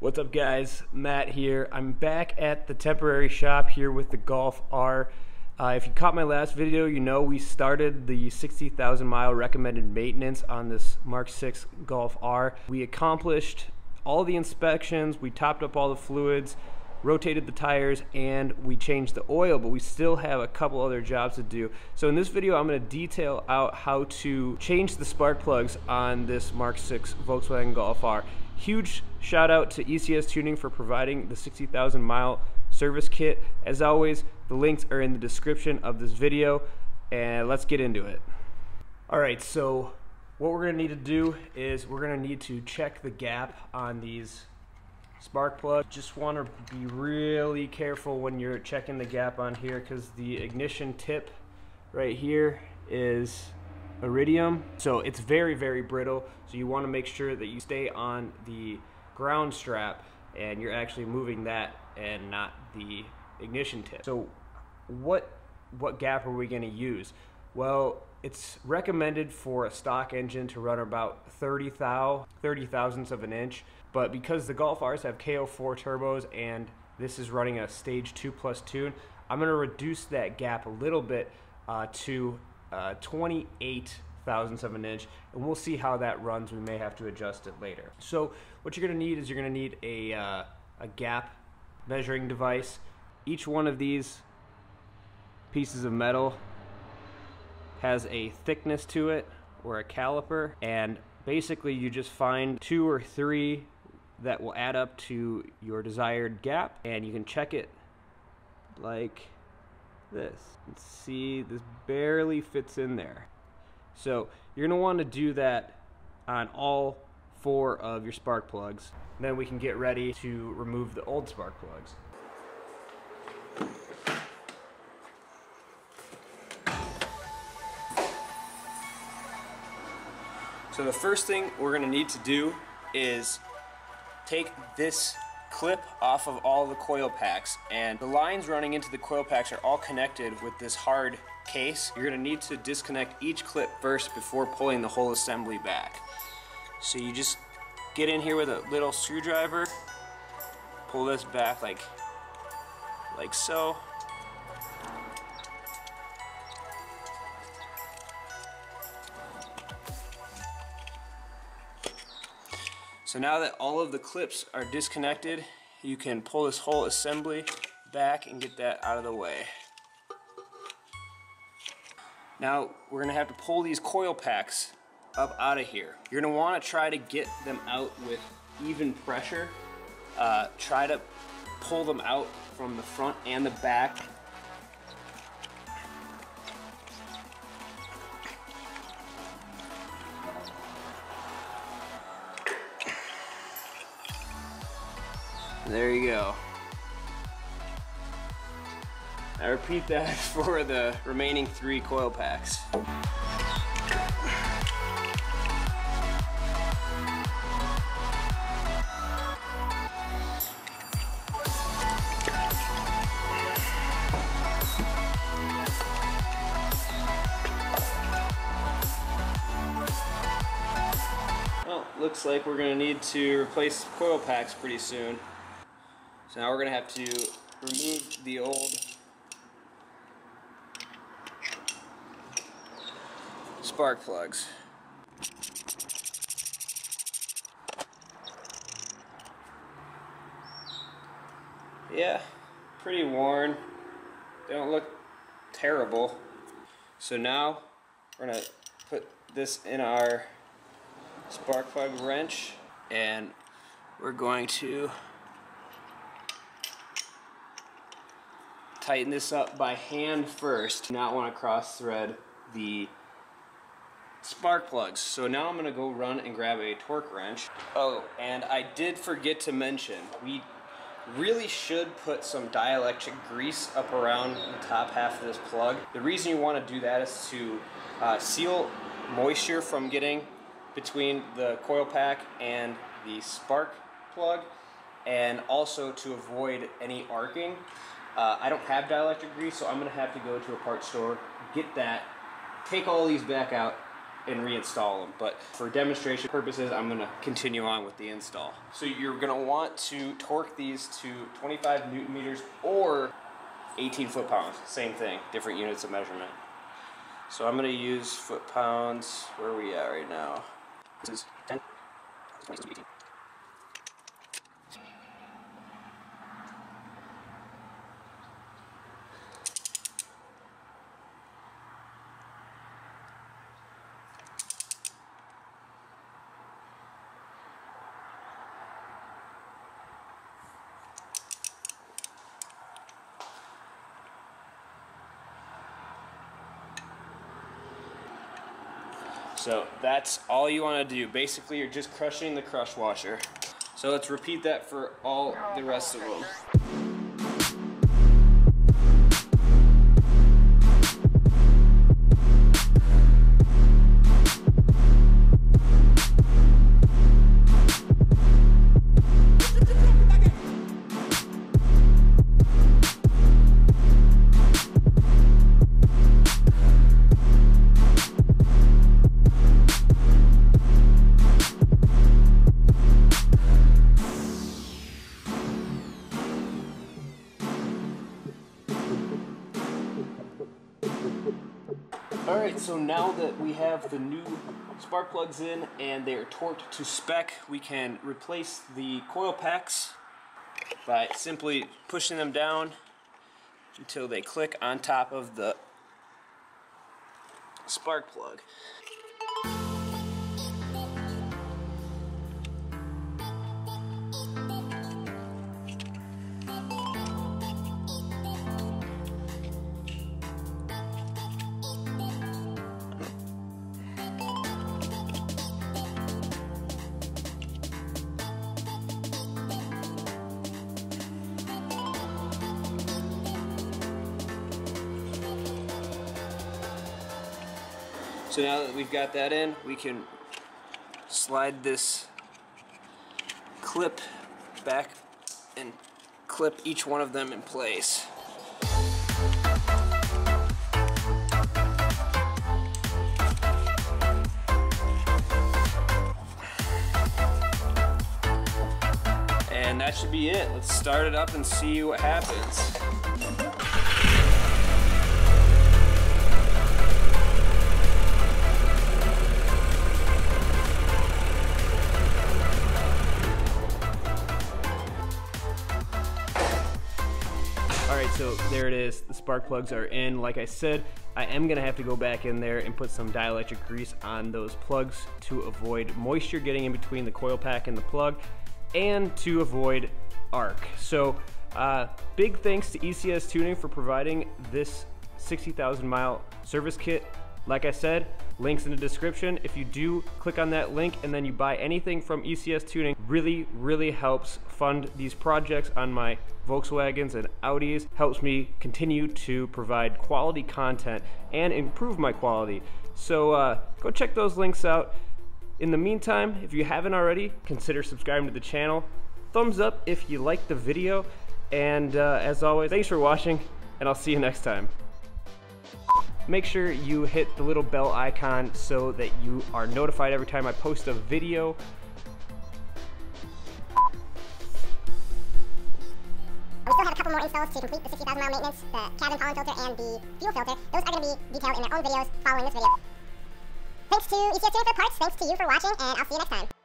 What's up guys, Matt here. I'm back at the temporary shop here with the Golf R. If you caught my last video, you know we started the 60,000 mile recommended maintenance on this Mark VI Golf R. We accomplished all the inspections, we topped up all the fluids, rotated the tires, and we changed the oil, but we still have a couple other jobs to do. So in this video, I'm gonna detail out how to change the spark plugs on this Mark VI Volkswagen Golf R. Huge shout out to ECS Tuning for providing the 60,000 mile service kit. As always, the links are in the description of this video, and let's get into it. All right, so what we're gonna need to do is we're gonna need to check the gap on these spark plug. Just want to be really careful when you're checking the gap on here, because the ignition tip right here is iridium, so it's very, very brittle, so you want to make sure that you stay on the ground strap and you're actually moving that and not the ignition tip. So what gap are we going to use? Well, it's recommended for a stock engine to run about 30 thousandths of an inch, but because the Golf R's have KO4 turbos and this is running a Stage 2 plus tune, I'm going to reduce that gap a little bit to 28 thousandths of an inch, and we'll see how that runs. We may have to adjust it later. So what you're going to need is you're going to need a gap measuring device. Each one of these pieces of metal has a thickness to it, or a caliper, and basically you just find two or three that will add up to your desired gap, and you can check it like this. Let's see, this barely fits in there. So you're gonna want to do that on all four of your spark plugs. Then we can get ready to remove the old spark plugs. So the first thing we're going to need to do is take this clip off of all the coil packs, and the lines running into the coil packs are all connected with this hard case. You're going to need to disconnect each clip first before pulling the whole assembly back. So you just get in here with a little screwdriver, pull this back like so. So now that all of the clips are disconnected, you can pull this whole assembly back and get that out of the way. Now we're going to have to pull these coil packs up out of here. You're going to want to try to get them out with even pressure. Try to pull them out from the front and the back. There you go. I repeat that for the remaining three coil packs. Well, looks like we're gonna need to replace coil packs pretty soon. So now we're going to have to remove the old spark plugs. Yeah, pretty worn. They don't look terrible. So now we're going to put this in our spark plug wrench, and we're going to tighten this up by hand first. Do not want to cross thread the spark plugs. So now I'm going to go run and grab a torque wrench. Oh, and I did forget to mention, we really should put some dielectric grease up around the top half of this plug. The reason you want to do that is to seal moisture from getting between the coil pack and the spark plug, and also to avoid any arcing. I don't have dielectric grease, so I'm going to have to go to a parts store, get that, take all these back out, and reinstall them. But for demonstration purposes, I'm gonna continue on with the install. So you're gonna want to torque these to 25 Newton meters or 18 foot-pounds, same thing, different units of measurement. So I'm gonna use foot-pounds. Where are we at right now? This is 10, 20, 18. So that's all you want to do. Basically, you're just crushing the crush washer. So let's repeat that for all the rest of them. Alright, so now that we have the new spark plugs in and they are torqued to spec, we can replace the coil packs by simply pushing them down until they click on top of the spark plug. So now that we've got that in, we can slide this clip back and clip each one of them in place. And that should be it. Let's start it up and see what happens. Alright, so there it is. The spark plugs are in. Like I said, I am gonna have to go back in there and put some dielectric grease on those plugs to avoid moisture getting in between the coil pack and the plug, and to avoid arc. So big thanks to ECS Tuning for providing this 60,000 mile service kit. Like I said, links in the description. If you do click on that link and then you buy anything from ECS Tuning, really, really helps fund these projects on my Volkswagens and Audis, helps me continue to provide quality content and improve my quality. So go check those links out. In the meantime, if you haven't already, consider subscribing to the channel. Thumbs up if you liked the video. And as always, thanks for watching, and I'll see you next time. Make sure you hit the little bell icon so that you are notified every time I post a video. We still have a couple more installs to complete the 60,000 mile maintenance, the cabin pollen filter and the fuel filter. Those are going to be detailed in their own videos following this video. Thanks to ECS Tuning for parts, thanks to you for watching, and I'll see you next time.